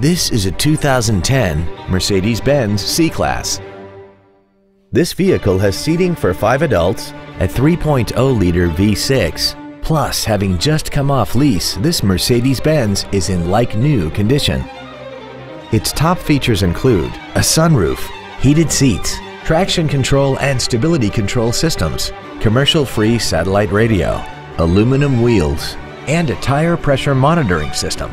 This is a 2010 Mercedes-Benz C-Class. This vehicle has seating for 5 adults, a 3.0-liter V6. Plus, having just come off lease, this Mercedes-Benz is in like-new condition. Its top features include a sunroof, heated seats, traction control and stability control systems, commercial-free satellite radio, aluminum wheels, and a tire pressure monitoring system.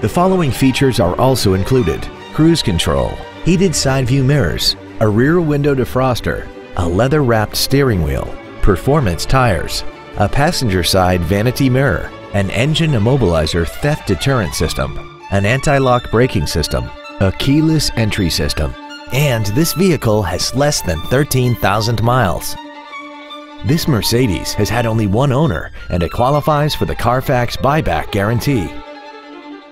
The following features are also included: cruise control, heated side view mirrors, a rear window defroster, a leather-wrapped steering wheel, performance tires, a passenger side vanity mirror, an engine immobilizer theft deterrent system, an anti-lock braking system, a keyless entry system, and this vehicle has less than 13,000 miles. This Mercedes has had only one owner and it qualifies for the Carfax buyback guarantee.